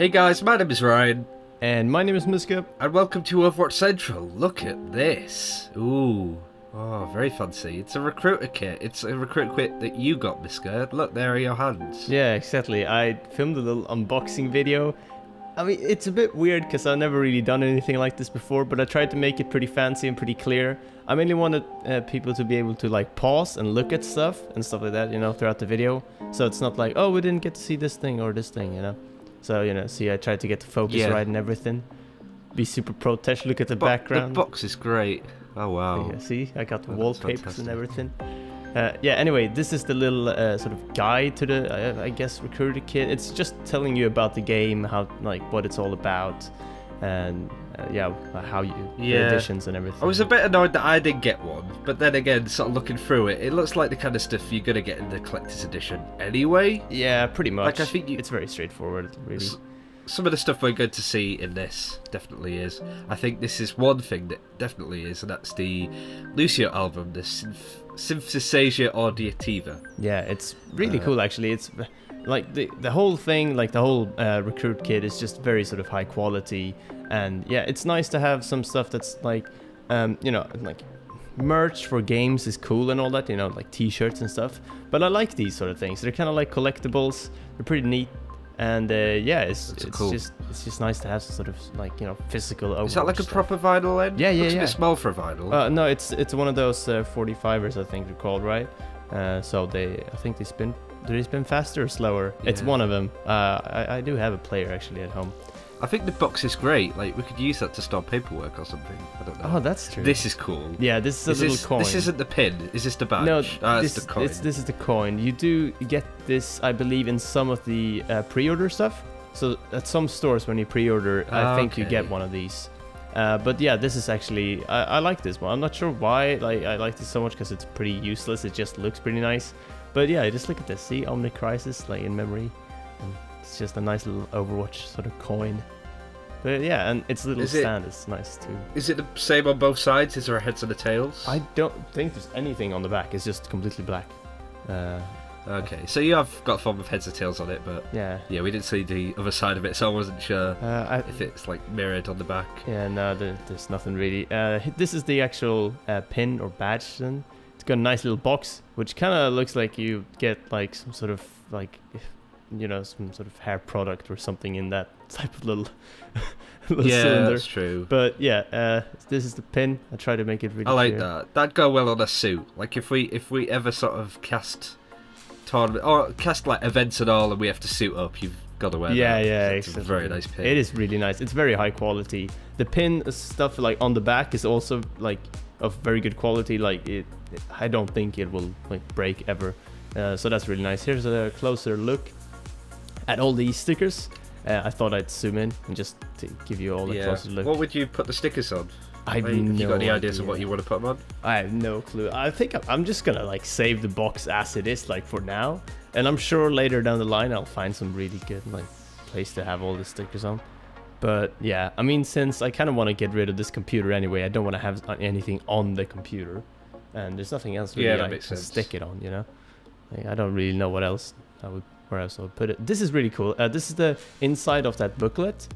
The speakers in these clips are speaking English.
Hey guys, my name is Ryan. And my name is Miskip. And welcome to Overwatch Central. Look at this. Ooh. Oh, very fancy. It's a recruiter kit. It's a recruit kit that you got, Miskip. Look, there are your hands. Yeah, exactly. I filmed a little unboxing video. I mean, it's a bit weird because I've never really done anything like this before, but I tried to make it pretty fancy and pretty clear. I mainly wanted people to be able to like pause and look at stuff and stuff like that, you know, throughout the video. So it's not like, oh, we didn't get to see this thing or this thing, you know. So, you know, see, I tried to get the focus right and everything. Be super pro-tesh, look at the background. The box is great. Oh, wow. Yeah, see, I got wallpapers and everything. Yeah, anyway, this is the little sort of guide to the, I guess, recruiter kit. It's just telling you about the game, how, like, what it's all about. And, yeah, how you, the additions and everything. I was a bit annoyed that I didn't get one. But then again, sort of looking through it, it looks like the kind of stuff you're going to get in the Collector's Edition anyway. Yeah, pretty much. Like, I think it's very straightforward, really. Some of the stuff we're going to see in this definitely is. I think this is one thing that definitely is, and that's the Lucio album, the Synthesasia Audiativa. Yeah, it's really cool, actually. It's like the whole thing, like the whole recruit kit is just very sort of high quality, and yeah, it's nice to have some stuff that's like, you know, like merch for games is cool and all that, you know, like t-shirts and stuff. But I like these sort of things. They're kind of like collectibles. They're pretty neat. And yeah, it's just nice to have some sort of, like, you know, physical Overwatch. Is that like a proper vinyl end? Yeah, yeah, yeah. It's small for a vinyl. No, it's one of those 45ers, I think they're called, right? So I think they spin. Do they spin faster or slower? Yeah. It's one of them. I do have a player actually at home. I think the box is great. Like, we could use that to start paperwork or something. I don't know. Oh, that's true. This is cool. Yeah, this is a little coin. This isn't the pin. Is this the badge? No, this is the coin. This is the coin. You do get this, I believe, in some of the pre-order stuff. So at some stores, when you pre-order, I think you get one of these. But yeah, this is actually, I like this one. I'm not sure why I like this so much, because it's pretty useless. It just looks pretty nice. But yeah, just look at this. See, Omnicrisis, like in memory. And it's just a nice little Overwatch sort of coin. But yeah, and its little stand is nice too. Is it the same on both sides? Is there a heads and a tails? I don't think there's anything on the back. It's just completely black. Okay, so you have got fun with heads and tails on it, but yeah, we didn't see the other side of it, so I wasn't sure if it's like mirrored on the back. Yeah, no, there's nothing really. This is the actual pin or badge then. It's got a nice little box, which kind of looks like you get like some sort of like, you know, some sort of hair product or something in that type of little, cylinder. Yeah, that's true. But yeah, this is the pin. I try to make it really clear. That. That'd go well on a suit. Like if we ever sort of cast tournament or cast like events and all, and we have to suit up, you've got to wear. Yeah, that. Yeah, exactly. A very nice pin. It is really nice. It's very high quality. The pin stuff like on the back is also like of very good quality. Like it I don't think it will like break ever. So that's really nice. Here's a closer look at all these stickers. I thought I'd zoom in and just give you all the closer look. What would you put the stickers on? Have you got any ideas of what you want to put them on? I have no clue. I think I'm just gonna like save the box as it is, like, for now, and I'm sure later down the line I'll find some really good like place to have all the stickers on. But yeah, I mean, since I kind of want to get rid of this computer anyway, I don't want to have anything on the computer, and there's nothing else really I can stick it on, you know. Like, I don't really know what else I would. Where else I'll put it. This is really cool. This is the inside of that booklet,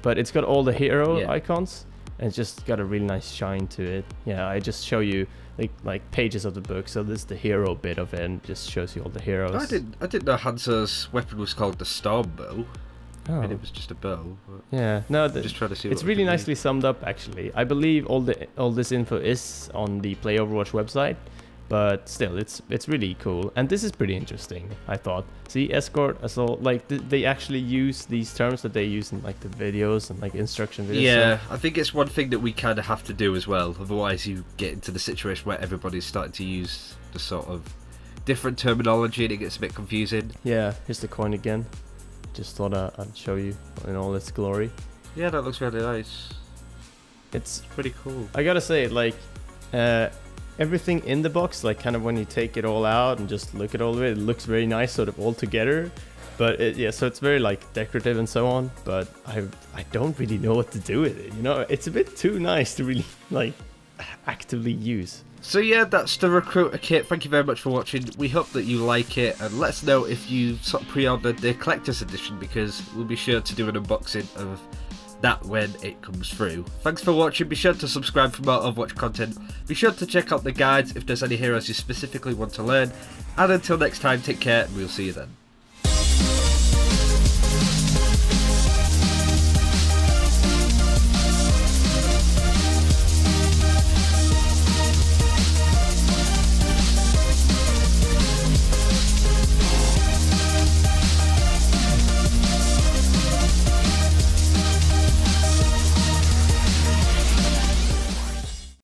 but it's got all the hero icons, and it's just got a really nice shine to it. Yeah, I just show you like pages of the book. So this is the hero bit of it, and just shows you all the heroes. I didn't know Hanzo's weapon was called the Storm Bow. Oh. I mean, it was just a bow. Yeah, no, just trying to see. It's really nicely summed up, actually. I believe all this info is on the Play Overwatch website. But still, it's really cool, and this is pretty interesting, I thought. See, escort, assault, like they actually use these terms that they use in like the videos and like instruction videos. Yeah, I think it's one thing that we kind of have to do as well. Otherwise, you get into the situation where everybody's starting to use the sort of different terminology, and it gets a bit confusing. Yeah, here's the coin again. Just thought I'd show you in all its glory. Yeah, that looks really nice. It's pretty cool. I gotta say, like, everything in the box, like kind of when you take it all out and just look at all of it, it looks very nice sort of all together. But yeah, so it's very like decorative and so on, but I don't really know what to do with it, you know. It's a bit too nice to really like actively use. So yeah, that's the Recruiter Kit. Thank you very much for watching. We hope that you like it, and let us know if you sort of pre-ordered the Collector's Edition, because we'll be sure to do an unboxing of that when it comes through. Thanks for watching. Be sure to subscribe for more Overwatch content. Be sure to check out the guides if there's any heroes you specifically want to learn. And until next time, take care, and we'll see you then.